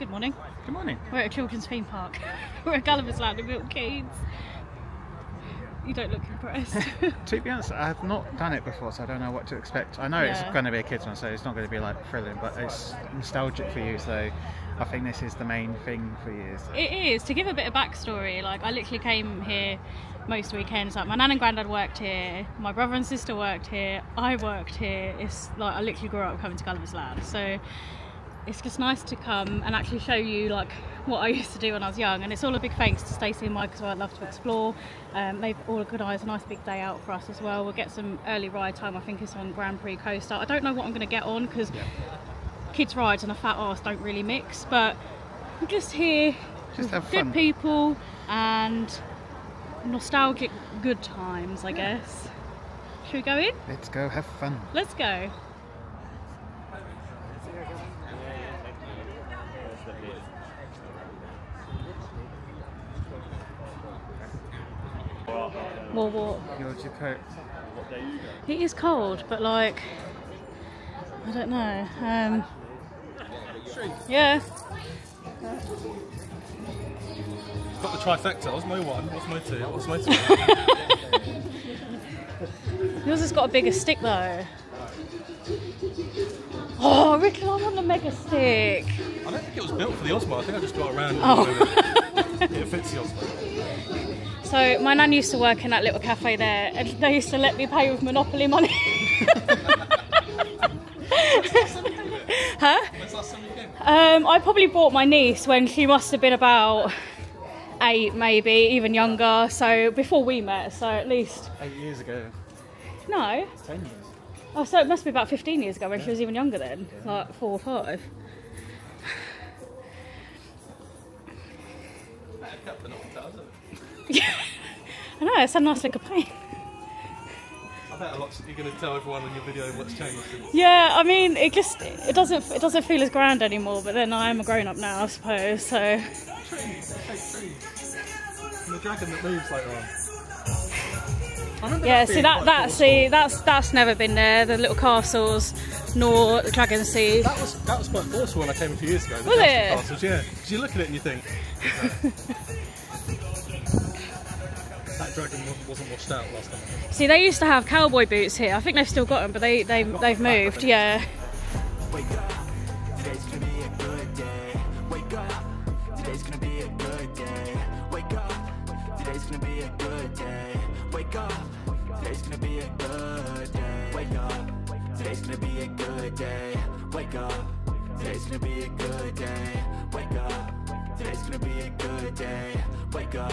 Good morning. Good morning. We're at a children's theme park. We're at Gulliver's Land in Milton Keynes. You don't look impressed. To be honest, I have not done it before, so I don't know what to expect. I know it's going to be a kids one, so it's not going to be like thrilling, but it's nostalgic for you, so I think this is the main thing for you. So. It is. To give a bit of backstory, like I literally came here most weekends. Like my nan and granddad worked here, my brother and sister worked here, I worked here. It's like I literally grew up coming to Gulliver's Land, so it's just nice to come and actually show you like what I used to do when I was young. And it's all a big thanks to Stacey and Mike as well. I love to explore. They've organised a nice big day out for us as well. We'll get some early ride time. I think it's on Grand Prix Coaster. I don't know what I'm going to get on because kids' rides and a fat arse don't really mix. But I'm just here, just have fun. Good people and nostalgic good times, I guess. Should we go in? Let's go have fun. Let's go. More walk. It is cold, but like I don't know. Yeah. Got the trifecta. Osmo 1, Osmo 2, Osmo 2. Yours has got a bigger stick though. Oh, I reckon I'm on the mega stick. I don't think it was built for the Osmo. I think I just got around. Oh. It fits the Osmo. So my nan used to work in that little cafe there and they used to let me pay with Monopoly money. Huh? When's the last time you came? I probably bought my niece when she must have been about 8 maybe, even younger, so before we met, so at least... 8 years ago? No. 10 years. Oh, so it must be about 15 years ago when she was even younger then, like 4 or 5. I know, it's a nice lick of paint. I bet you're going to tell everyone on your video what's changed. Yeah, I mean, it just it doesn't feel as grand anymore. But then I am a grown up now, I suppose. So. Trees. And the dragon that moves later on. Yeah, see that's never been there. The little castles, nor the dragon sea. That was quite forceful when I came a few years ago. Was it? Castles, yeah. Because you look at it and you think. That dragon wasn't washed out last time. See, they used to have cowboy boots here. I think they've still got them, but they've moved. Yeah. Wake up. Today's gonna be a good day. Wake up. Today's gonna be a good day. Wake up. Today's gonna be a good day. Wake up. Today's gonna be a good day. Wake up. Today's gonna be a good day. Wake up. Today's gonna be a good day. Wake up.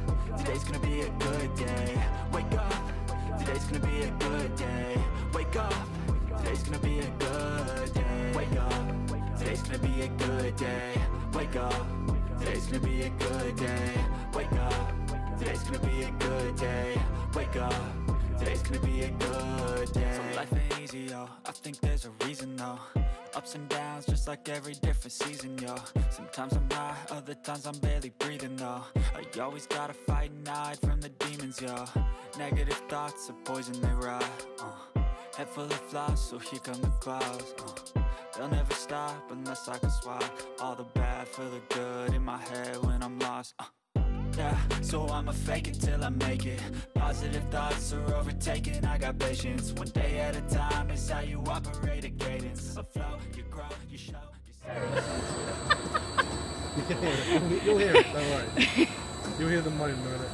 Today's gonna be a good day. Wake up. Today's gonna be a good day. Wake up. Today's gonna be a good day. Wake up. Today's gonna be a good day. Wake up. Today's gonna be a good day. Wake up. Today's gonna be a good day. Wake up. Today's gonna be a good day. So life ain't easy, yo. I think there's a reason, though. Ups and downs, just like every different season, yo. Sometimes I'm high, other times I'm barely breathing, though. I always gotta fight and hide from the demons, yo. Negative thoughts are poison, they rot. Head full of flies, so here come the clouds. They'll never stop unless I can swap all the bad for the good in my head when I'm lost. Yeah, so I'ma fake it till I make it. Positive thoughts are overtaken, I got patience. One day at a time is how you operate a cadence. A flow, you grow, you show, you say. You'll hear it, don't worry. You'll hear the moan in a minute.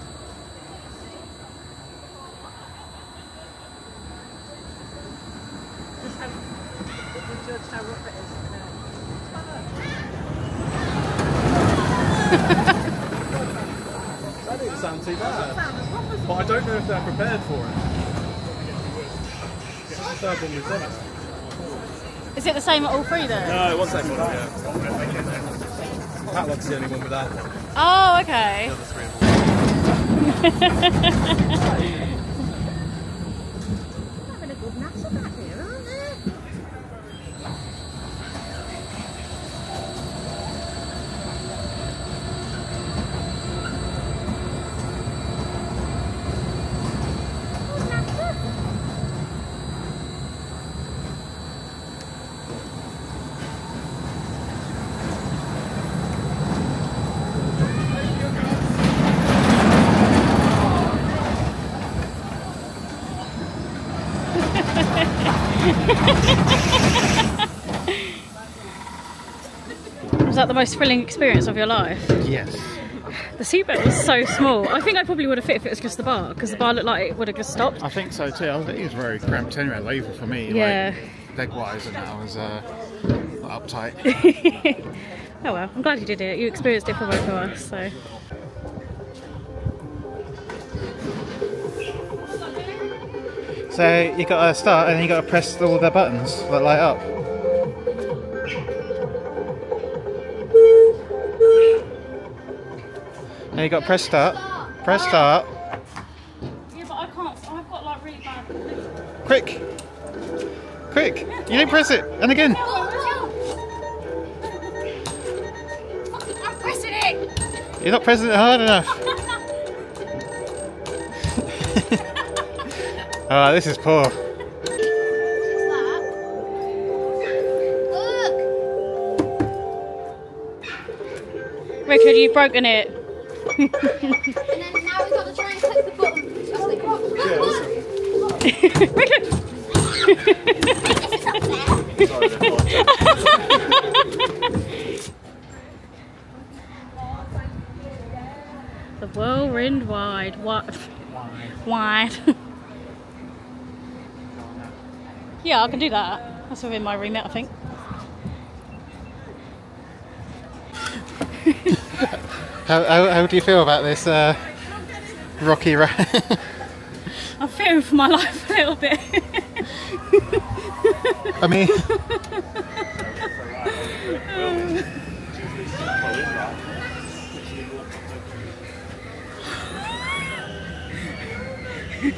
We'll judge how rough it is. Sound too bad, but I don't know if they're prepared for it. It's the third one we've done it. Is it the same at all three though? No, it was the same one, yeah. Catlock's the only one without one. Oh, okay. The other three are having a good natter back here, aren't Was that the most thrilling experience of your life? Yes. The seatbelt was so small. I think I probably would have fit if it was just the bar, because the bar looked like it would have just stopped. I think so too. It was very cramped anyway, label for me. Yeah. Like, leg-wise, and I was uptight. Oh well, I'm glad you did it. You experienced it for both of us, so. So you got to start, and you got to press all the buttons that light up. And you got press start. Press start. Yeah, but I can't. I've got like really bad. Quick! Quick! You didn't press it! And again! I'm pressing it! You're not pressing it hard enough! Oh, this is poor. Richard, you've broken it. And then now we've got to try and click the button. The whirlwind wide. What? Wide. Yeah, I can do that. That's within my remit, I think. How do you feel about this rocky ride? I'm fearing for my life a little bit. I mean...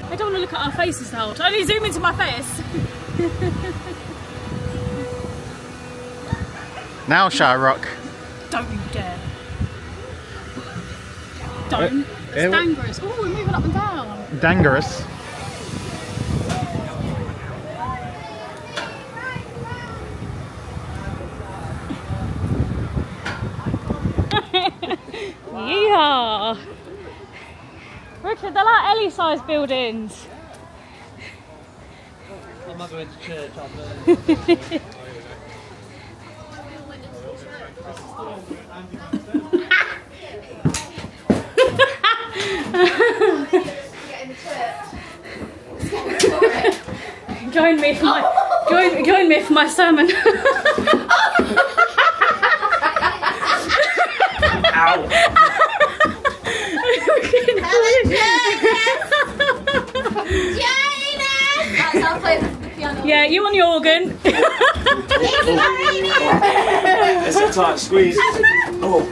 I don't want to look at our faces the whole time. Only zoom into my face. Now, shall I rock? Don't you dare. Don't. It's dangerous. Oh, we're moving up and down. Dangerous. Yeehaw! Richard, they're like Ellie-sized buildings. My mother went to church after. Join me for my join me for my sermon. Ow. I'll play the piano. Yeah, you on your organ. It's a tight squeeze. Oh. Oh.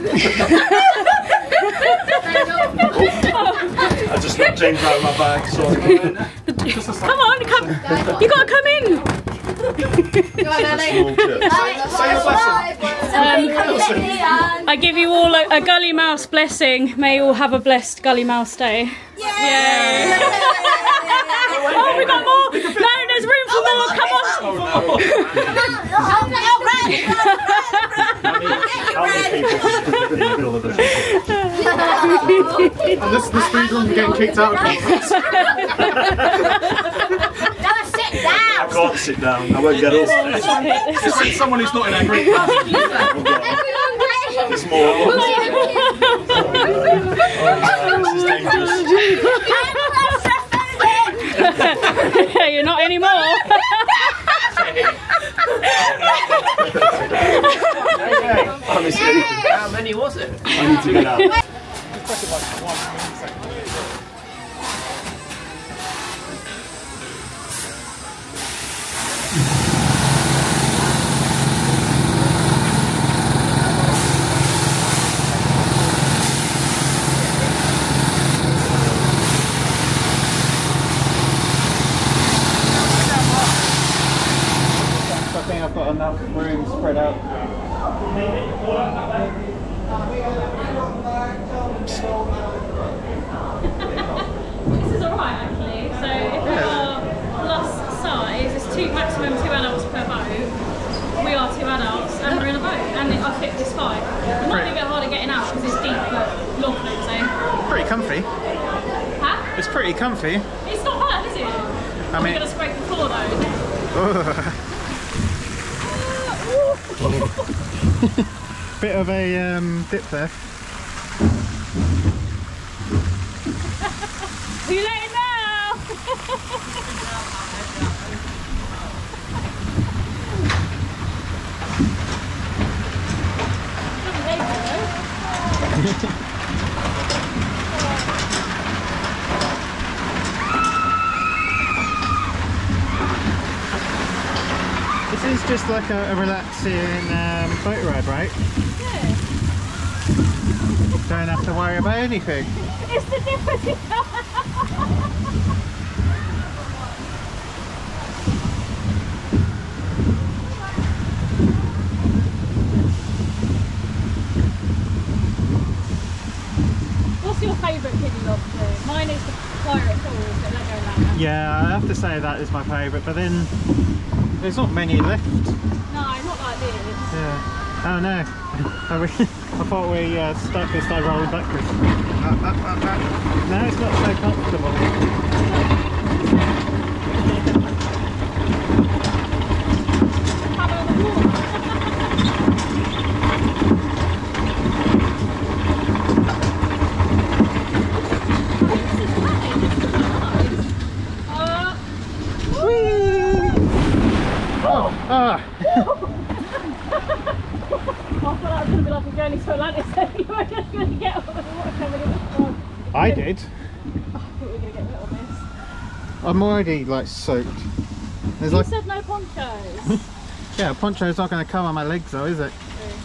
I just got James out of my bag, so come on, come! You gotta come in! I give you all a Gully Mouse blessing. May you all have a blessed Gully Mouse day. Yay! Yay. Oh, we got more! No, there's room for more! Come on! And this food one's getting kicked out of conference. No, sit down! I can't sit down, I won't get off. This is someone who's not in our group. There's more. This is dangerous. You're not anymore. Honestly, how many was it? I need to get out. pretty comfy. It's not bad, is it? I mean, I'm going to scrape the floor though. Bit of a dip there. Are you letting now? This is just like a relaxing boat ride, right? Yeah. Don't have to worry about anything. It's the difference. Mine is the Pirate Falls, but I don't like that. Yeah, I have to say that is my favourite, but then there's not many left. No, not like this. Yeah. Oh no, I thought we stuck this day rolling backwards. No, it's not so comfortable. I did. I thought we were going to get wet on this. I'm already like soaked. There's you like... said no ponchos. Yeah, a poncho's not going to come on my legs though, is it? True.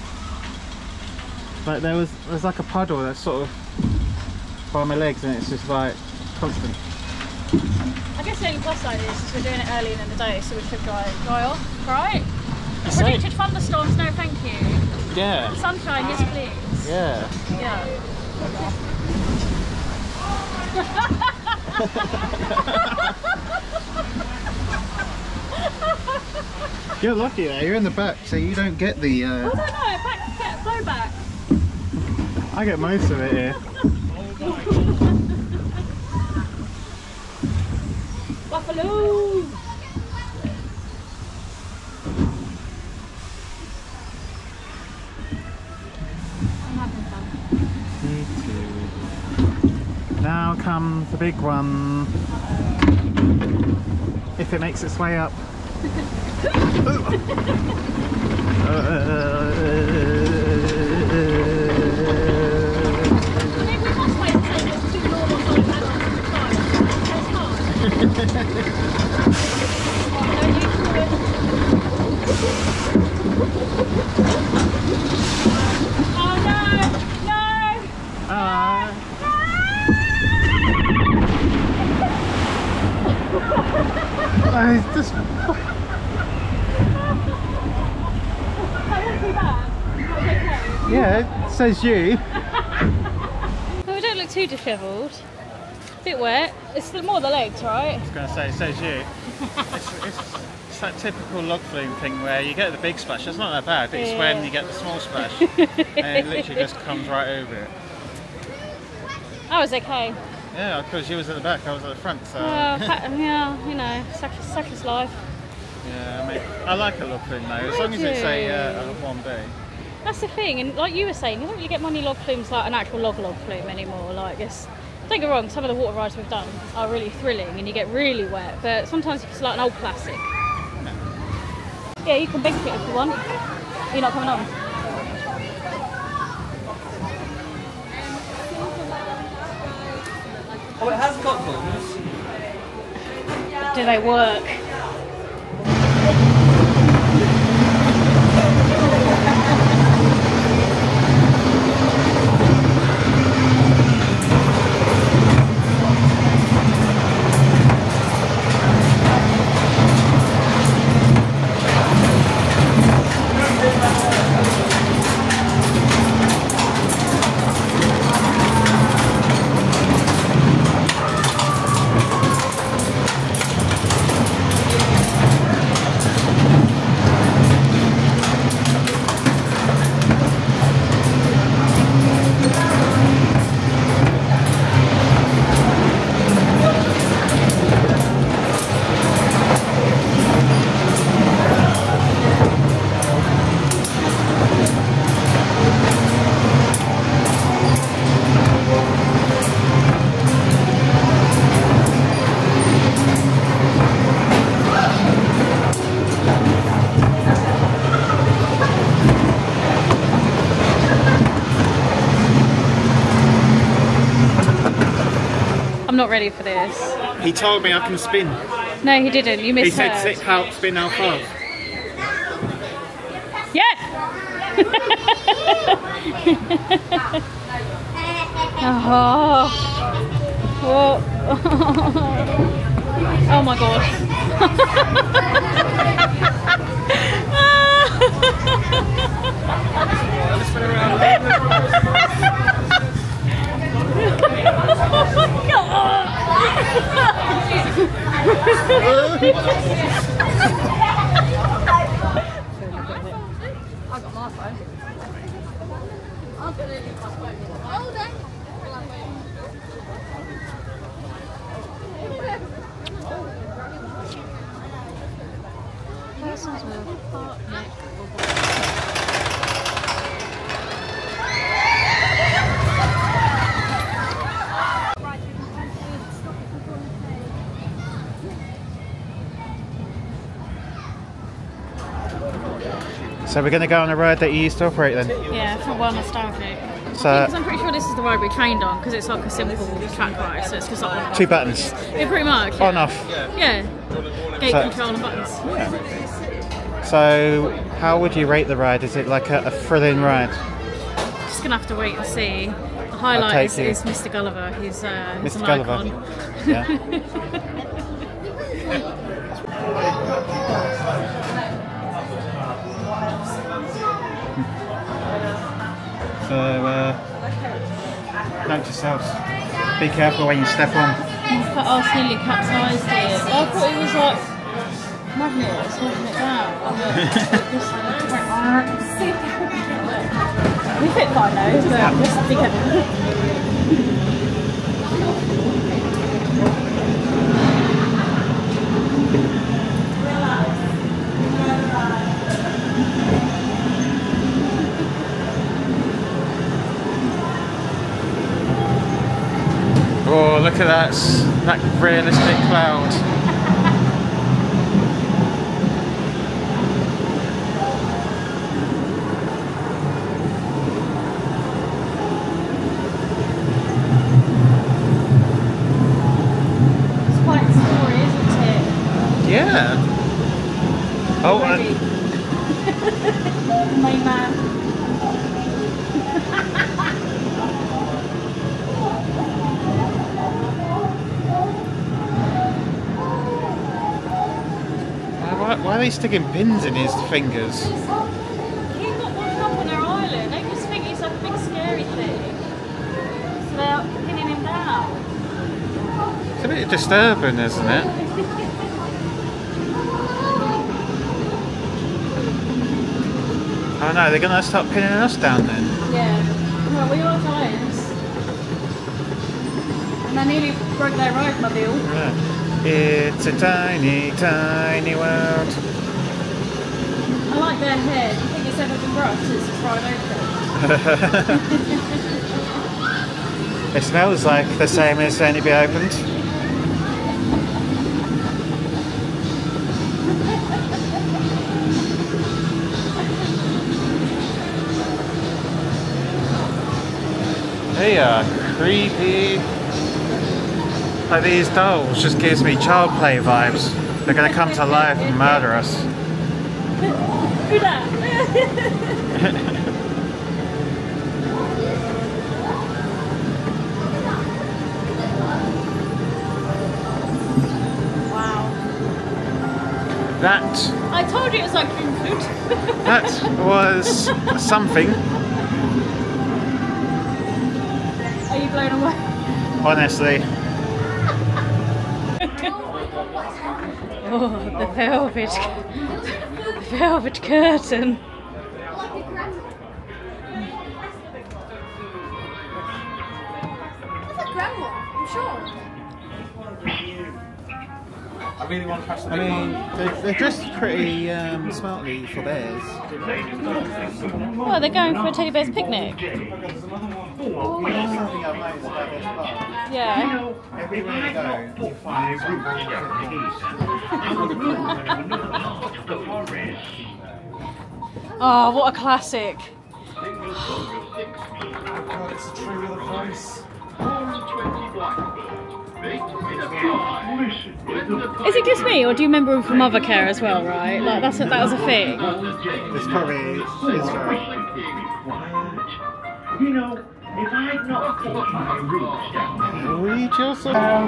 Like there's like a puddle that's sort of by my legs and it's just like constant. I guess the only plus side is we're doing it early in the day, so we should dry off, right? Predicted thunderstorms, no thank you. Yeah. Sunshine, yes please. Yeah. Yeah. You're lucky though, you're in the back so you don't get the... I don't know, blowback. I get most of it here. Buffalo! I'm having fun. Me too. Now comes the big one, if it makes its way up. Yeah, it says you. Well, we don't look too dishevelled. A bit wet. It's more the legs, right? I was going to say, it says you. It's that typical log flume thing where you get the big splash. It's not that bad. It's when you get the small splash and it literally just comes right over it. I was okay. Yeah, of course, you was at the back, I was at the front, so... yeah, you know, such is life. Yeah, I mean, I like a log flume though, as long as it's a one day. That's the thing, and like you were saying, you don't really get many log flumes like an actual log flume anymore, like it's... Don't get wrong, some of the water rides we've done are really thrilling and you get really wet, but sometimes it's like an old classic. No. Yeah, you can bench it if you want. You're not coming on. Oh, it has got buttons. Do they work? I'm not ready for this. He told me I can spin. No, he didn't. You missed it. He said how spin how fast. Yeah. Oh. Whoa. Oh my god. I got my phone. I'm gonna leave my phone. Hold on. So we're going to go on a road that you used to operate then? Yeah, for one nostalgic. So I'm pretty sure this is the road we trained on because it's like a simple track ride, so it's just like on, two buttons. Yeah, pretty much. Yeah. On off. Yeah. Gate control and buttons. Yeah. So how would you rate the ride? Is it like a thrilling ride? Just gonna have to wait and see. The highlight is Mr. Gulliver. He's Mr. Gulliver. Icon. Yeah. So, note yourselves, be careful when you step on. I nearly capsized it. I thought it was like magnets holding it down. We fit by now, so just be careful. Oh, look at that, that realistic cloud. It's quite a story, isn't it? Yeah. Oh, my man. Why are they sticking pins in his fingers? He's got one up on our island. They just think he's like a big scary thing. So they're pinning him down. It's a bit disturbing, isn't it? Oh no, they're going to start pinning us down then. Yeah, well, we are times. And they nearly broke their ride mobile. Yeah. It's a tiny, tiny world. I like their hair. Do you think it's ever been brushed? It's just right open. It smells like the same as when it be opened. They are creepy. Like these dolls just gives me child play vibes. They're gonna come to life and murder us. Who that? Wow. That. I told you it was like dream food. That was something. Are you blown away? Honestly. Oh, the velvet, curtain. That's a grand one, I'm sure. I really want to pass the big one. They're dressed pretty smartly for bears. Well, they're going for a teddy bear's picnic. Yeah. Everywhere you go, find oh, what a classic. Oh, it's a tree with a voice. Is it just me, or do you remember him from Mothercare as well, right? Like, that's a, that was a thing. It's probably his version. You know, if I had not caught my roots down there. Reach yourself out.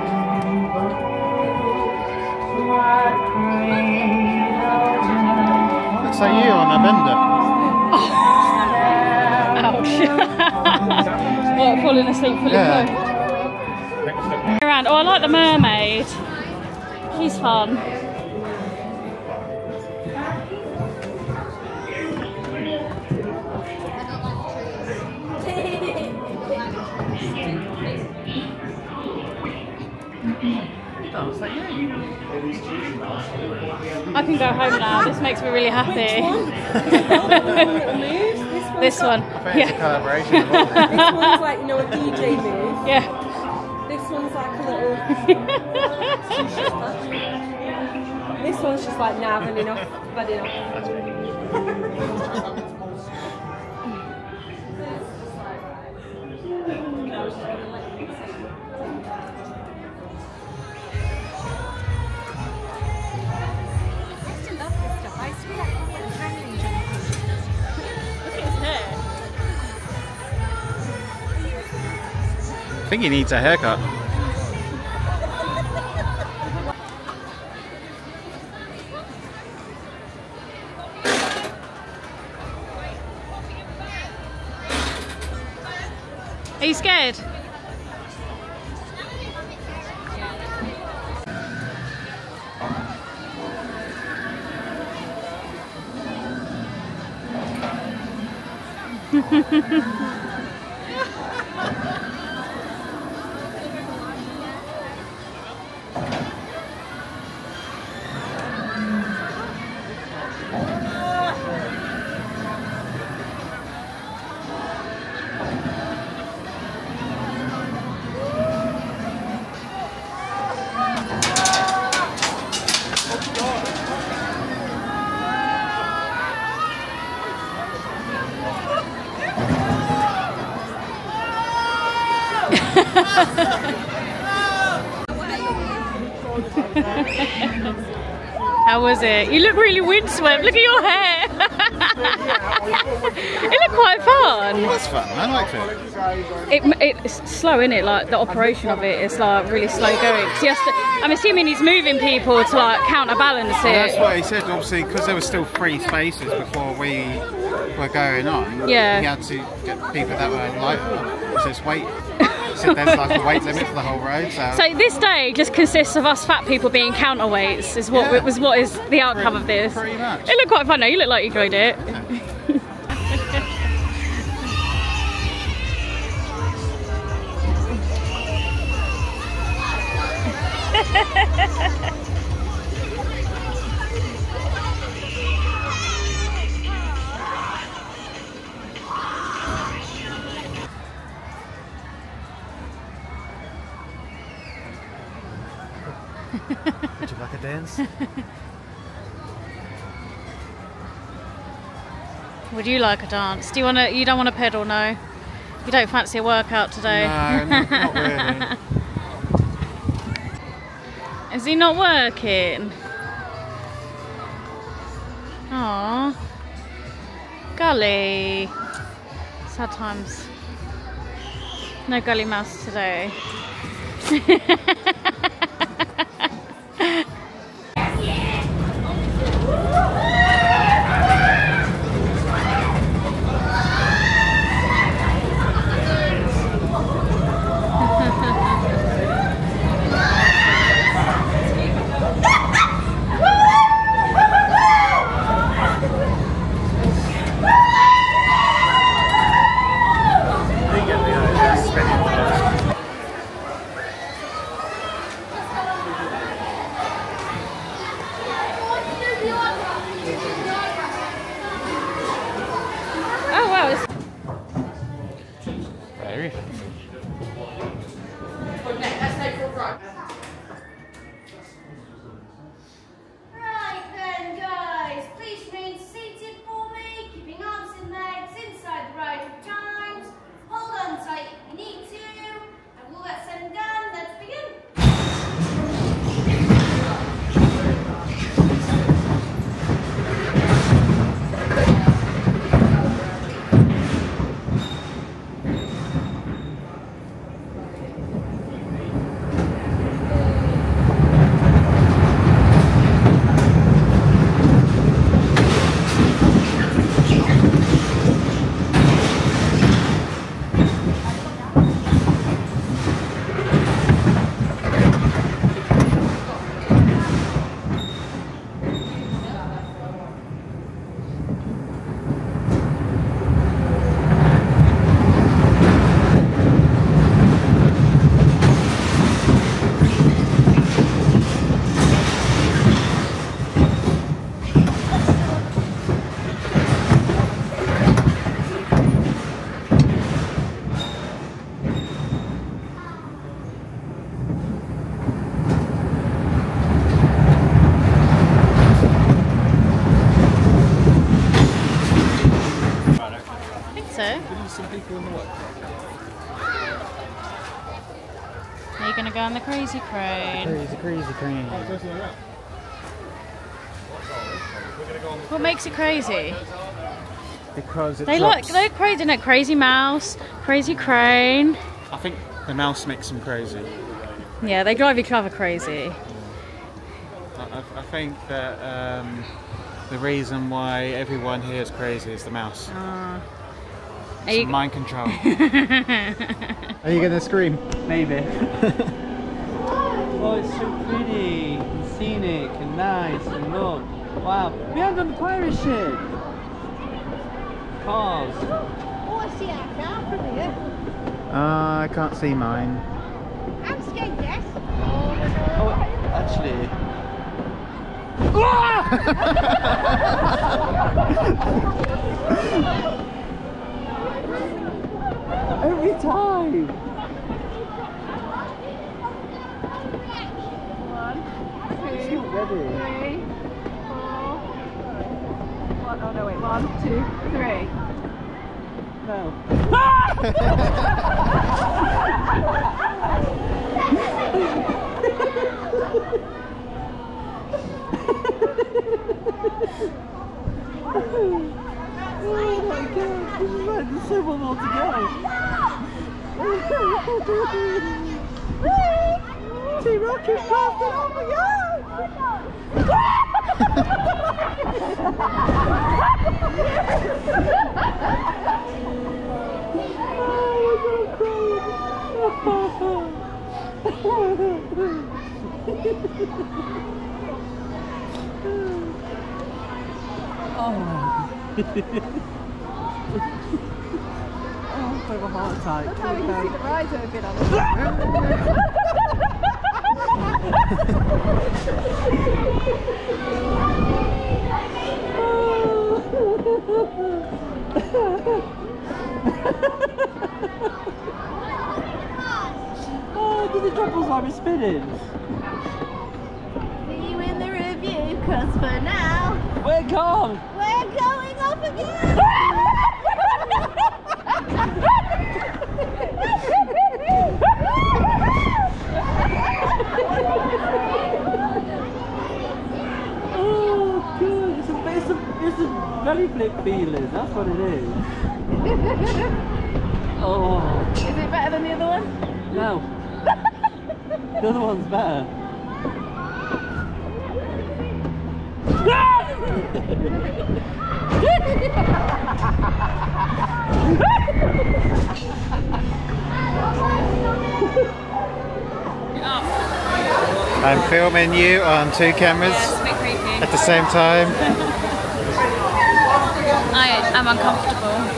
Looks like you on a bender. Ouch. What, falling asleep fully clothed? Around. Oh, I like the mermaid. He's fun. I can go home now. This makes me really happy. Which one? This one. Yeah. It's a collaboration. This one's like, you know, a DJ move. Yeah. This one's like a little. This one's just like, nah, I've had enough. Bad enough. Look at his hair. I think he needs a haircut. Are you scared? How was it? You look really windswept. Look at your hair. It looked quite fun. It was fun. I liked it. It's slow, isn't it? Like the operation of it is like really slow going. So he has to, I'm assuming he's moving people to like counterbalance it. Yeah, that's what he said. Obviously, because there were still three spaces before we were going on. Yeah. He had to get people that were lighter. So it's wait. So there's like a weight limit for the whole road. So this day just consists of us fat people being counterweights. Is what what is the outcome of this? Pretty much. It looked quite fun though. You look like you enjoyed it. Would you like a dance? Would you like a dance? Do you want to? You don't want to pedal, no? You don't fancy a workout today? No, not really. Is he not working? Aww. Gully. Sad times. No Gully Mouse today. Time. Hold on tight, you need to, and we'll let them down. Let's begin. Okay. There's some people in the way. Now you're gonna go on the crazy crane. Crazy crane. What makes it crazy? Because it's they're crazy, isn't it? Crazy Mouse, Crazy Crane. I think the mouse makes them crazy. Yeah, they drive each other crazy. I think that the reason why everyone here is crazy is the mouse. It's mind control. Are you gonna scream? Maybe. Oh, it's so pretty and scenic and nice and look. Wow, we haven't done the pirate ship. Cars. Oh, I see our car from here. I can't see mine. I'm scared, yes. Oh, actually. Every time. One, two, three. No. Oh my god, there's so much more to go. Two rockets past them, oh my god! Oh, I have a heart attack. That's how we can see the rides have been on Oh, did the troubles are spinning? See you in the review, cause for now we're gone. We're going. Oh good, it's a belly flip feeling, that's what it is. Oh. Is it better than the other one? No. The other one's better. I'm filming you on two cameras at the same time. I am uncomfortable.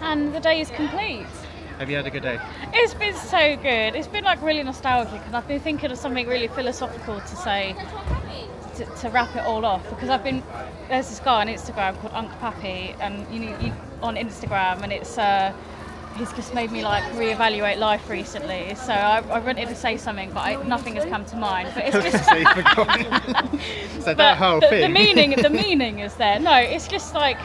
And the day is complete. Have you had a good day? It's been so good. It's been like really nostalgic because I've been thinking of something really philosophical to say to wrap it all off, because I've been, there's this guy on Instagram called Unc Pappy, and you on Instagram, and it's he's just made me like reevaluate life recently. So I wanted to say something, but nothing has come to mind. But it's just so that whole thing. The meaning is there. No, it's just like,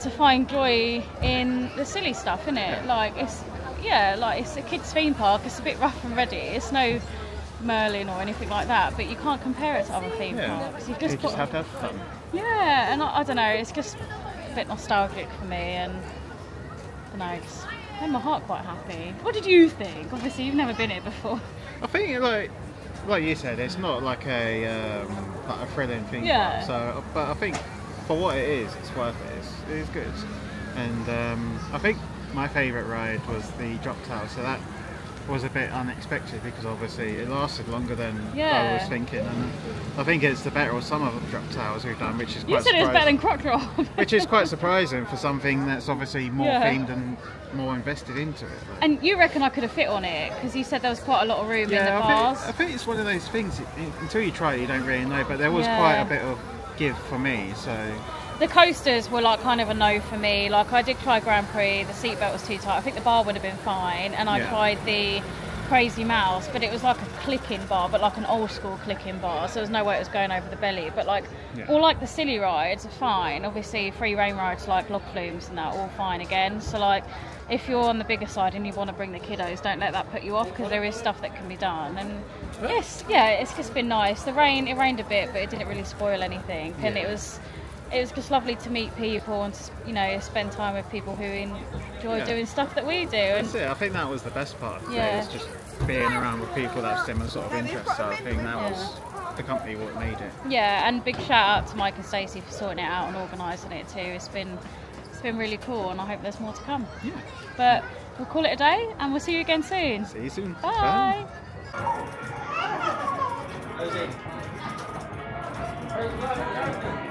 to find joy in the silly stuff, isn't it? Yeah. Like it's, yeah, like it's a kids' theme park. It's a bit rough and ready. It's no Merlin or anything like that, but you can't compare it to other theme parks. You just have to have fun. Yeah, and I don't know. It's just bit nostalgic for me, and I don't know, just made my heart quite happy. What did you think? Obviously, you've never been here before. I think, like you said, it's not like a thrilling thing. Yeah. So, but I think for what it is, it's worth it. It's good. And I think my favourite ride was the drop tower. So that was a bit unexpected because obviously it lasted longer than I was thinking, and I think it's the better of some of the drop towers we've done, which is quite surprising. You said it was better than Crocodile. Which is quite surprising for something that's obviously more themed and more invested into it. Like. And you reckon I could have fit on it because you said there was quite a lot of room in the past. I think it's one of those things, until you try it you don't really know, but there was quite a bit of give for me. So the coasters were like kind of a no for me. Like I did try Grand Prix, the seatbelt was too tight. I think the bar would have been fine, and I tried the Crazy Mouse, but it was like a clicking bar, but like an old school clicking bar, so there was no way it was going over the belly. But like all like the silly rides are fine. Obviously free rein rides like log flumes and that are all fine again. So like if you're on the bigger side and you want to bring the kiddos, don't let that put you off because there is stuff that can be done. And yes, it's just been nice. The rain, it rained a bit, but it didn't really spoil anything, and it was just lovely to meet people and to, you know, spend time with people who enjoy doing stuff that we do. That's it. I think that was the best part. Yeah. It's just being around with people that have similar sort of interests. So I think that was the company what made it. Yeah, and big shout out to Mike and Stacey for sorting it out and organising it too. It's been really cool, and I hope there's more to come. Yeah. But we'll call it a day, and we'll see you again soon. See you soon. Bye. Bye.